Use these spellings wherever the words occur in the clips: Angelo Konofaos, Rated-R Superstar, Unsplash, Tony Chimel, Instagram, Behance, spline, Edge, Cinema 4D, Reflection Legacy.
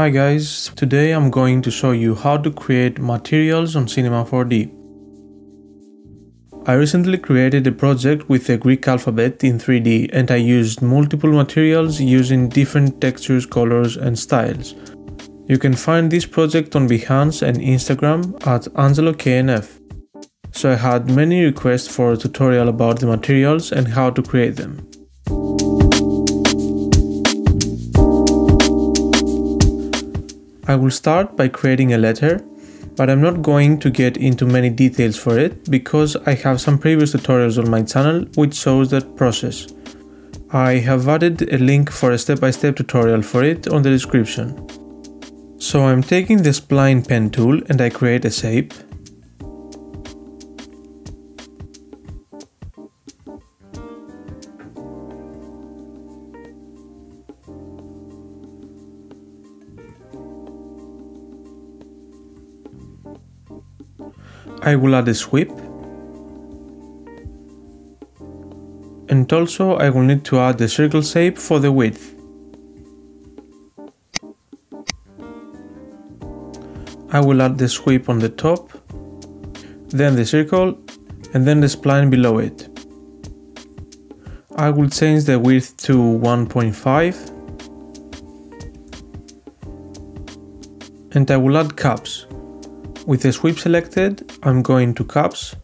Hi guys, today I'm going to show you how to create materials on Cinema 4D. I recently created a project with the Greek alphabet in 3D and I used multiple materials using different textures, colors and styles. You can find this project on Behance and Instagram at AngeloKonofaos. So I had many requests for a tutorial about the materials and how to create them. I will start by creating a letter, but I'm not going to get into many details for it because I have some previous tutorials on my channel which shows that process. I have added a link for a step-by-step tutorial for it on the description. So I'm taking the spline pen tool and I create a shape. I will add a sweep, and also I will need to add the circle shape for the width. I will add the sweep on the top, then the circle, and then the spline below it. I will change the width to 1.5, and I will add caps. With the sweep selected, I'm going to caps,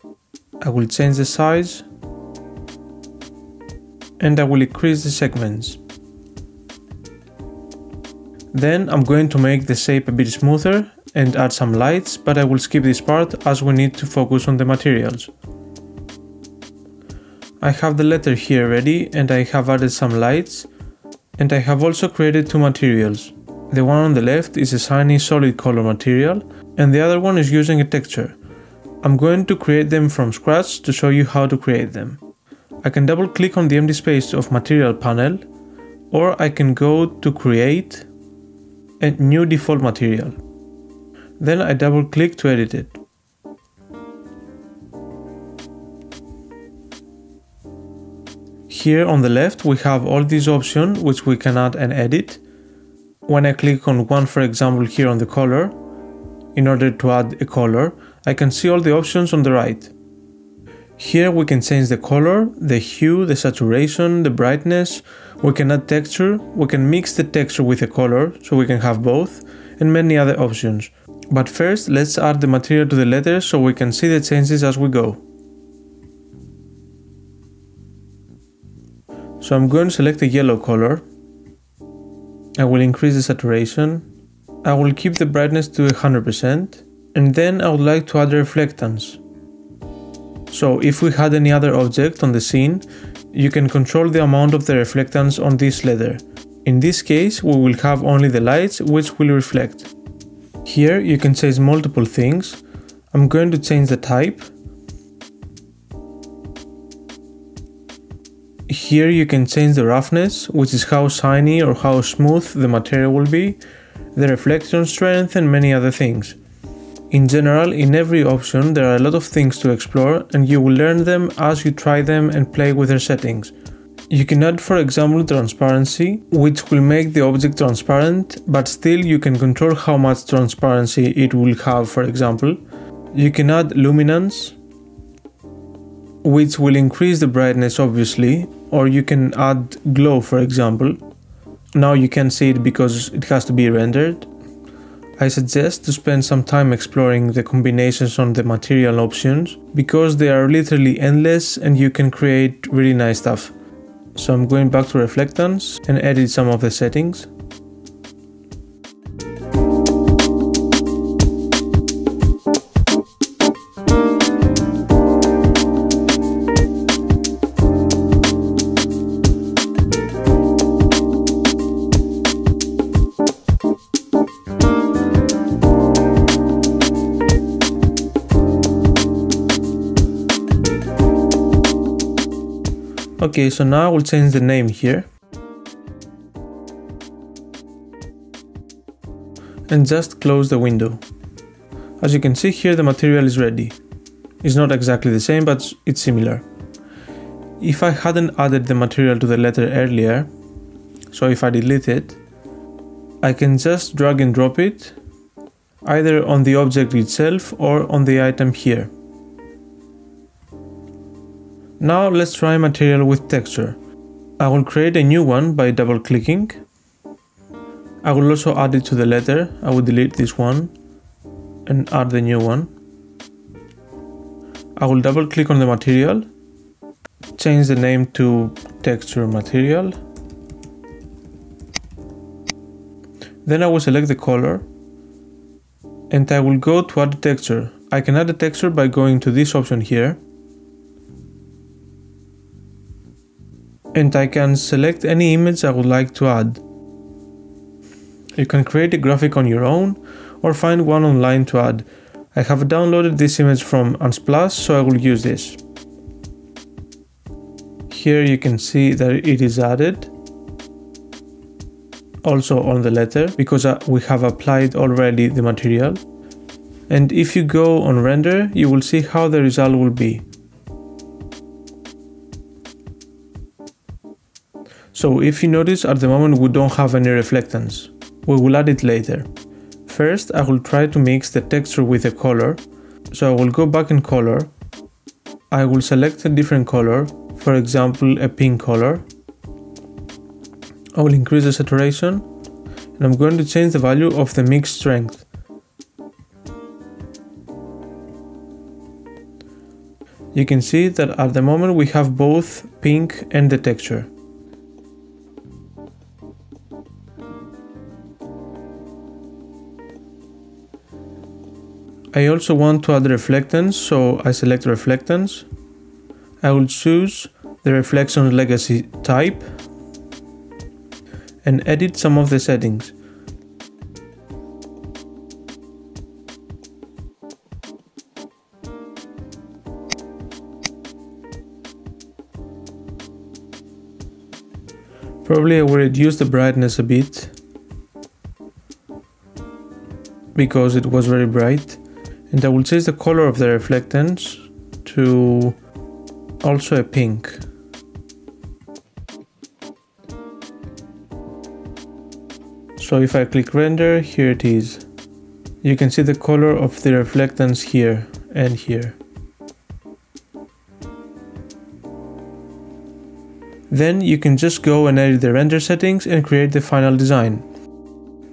I will change the size and I will increase the segments. Then I'm going to make the shape a bit smoother and add some lights, but I will skip this part as we need to focus on the materials. I have the letter here ready and I have added some lights, and I have also created two materials. The one on the left is a shiny solid color material and the other one is using a texture. I'm going to create them from scratch to show you how to create them. I can double click on the empty space of material panel, or I can go to create and new default material. Then I double click to edit it. Here on the left we have all these options which we can add and edit. When I click on one, for example here on the color, in order to add a color, I can see all the options on the right. Here we can change the color, the hue, the saturation, the brightness, we can add texture, we can mix the texture with the color so we can have both, and many other options. But first let's add the material to the letter so we can see the changes as we go. So I'm going to select a yellow color, I will increase the saturation, I will keep the brightness to 100%, and then I would like to add reflectance. So if we had any other object on the scene, you can control the amount of the reflectance on this letter. In this case, we will have only the lights which will reflect. Here you can change multiple things. I'm going to change the type. Here you can change the roughness, which is how shiny or how smooth the material will be, the reflection strength and many other things. In general, in every option there are a lot of things to explore and you will learn them as you try them and play with their settings. You can add, for example, transparency, which will make the object transparent, but still you can control how much transparency it will have, for example. You can add luminance, which will increase the brightness obviously, or you can add glow, for example. Now you can't see it because it has to be rendered. I suggest to spend some time exploring the combinations on the material options because they are literally endless and you can create really nice stuff. So I'm going back to reflectance and edit some of the settings. Okay, so now I will change the name here and just close the window. As you can see here, the material is ready. It's not exactly the same, but it's similar. If I hadn't added the material to the letter earlier, so if I delete it, I can just drag and drop it either on the object itself or on the item here. Now let's try material with texture. I will create a new one by double clicking. I will also add it to the letter. I will delete this one and add the new one. I will double click on the material, change the name to texture material. Then I will select the color and I will go to add a texture. I can add a texture by going to this option here. And I can select any image I would like to add. You can create a graphic on your own or find one online to add. I have downloaded this image from Unsplash, so I will use this. Here you can see that it is added. Also on the letter, because we have applied already the material. And if you go on render, you will see how the result will be. So if you notice, at the moment we don't have any reflectance. We will add it later. First, I will try to mix the texture with the color. So I will go back in color. I will select a different color, for example, a pink color. I will increase the saturation and I'm going to change the value of the mix strength. You can see that at the moment we have both pink and the texture. I also want to add reflectance, so I select reflectance. I will choose the Reflection Legacy type and edit some of the settings. Probably I will reduce the brightness a bit because it was very bright. And I will change the color of the reflectance to also a pink. So if I click render, here it is. You can see the color of the reflectance here and here. Then you can just go and edit the render settings and create the final design.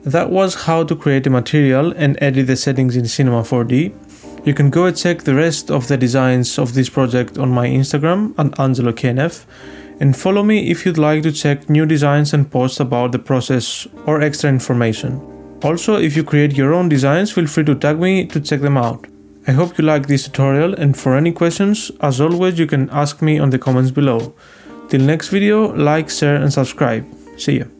That was how to create a material and edit the settings in Cinema 4D. You can go and check the rest of the designs of this project on my Instagram at AngeloKonofaos, and follow me if you'd like to check new designs and posts about the process or extra information. Also, if you create your own designs, feel free to tag me to check them out. I hope you liked this tutorial, and for any questions, as always, you can ask me on the comments below. Till next video, like, share and subscribe. See ya.